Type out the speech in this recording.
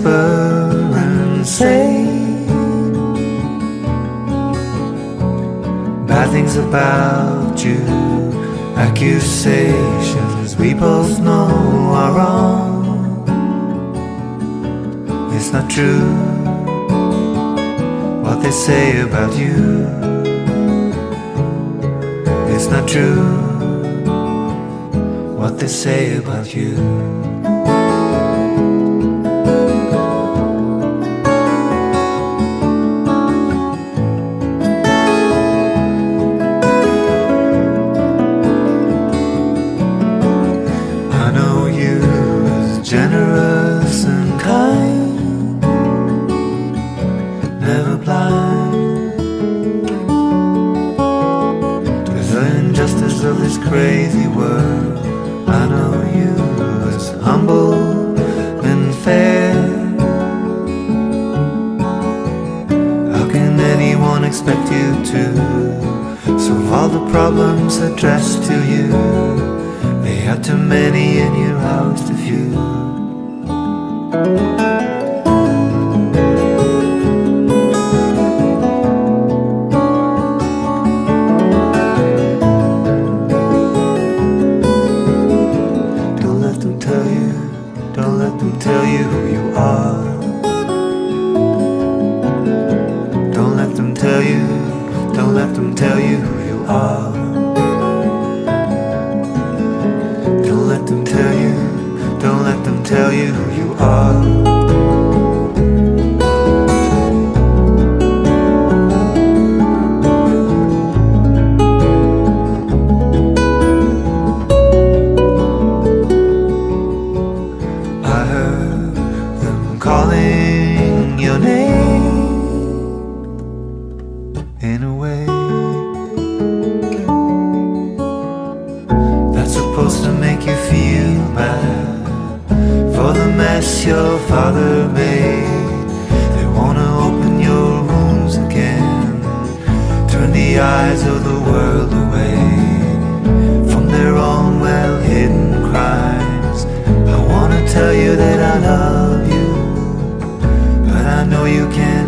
whisper and say bad things about you. Accusations we both know are wrong. It's not true what they say about you. It's not true what they say about you. Generous and kind, never blind to the injustice of this crazy world. I know you was humble and fair. How can anyone expect you to solve all the problems addressed to you? They had too many and you housed a few. Tell you who you are. Don't let them tell you, don't let them tell you who you are. Don't let them tell you, don't let them tell you who you are. Calling your name in a way that's supposed to make you feel bad for the mess your father made. They wanna open your wounds again, turn the eyes of the world away from their own well-hidden crimes. I wanna tell you that I love you. I know you can.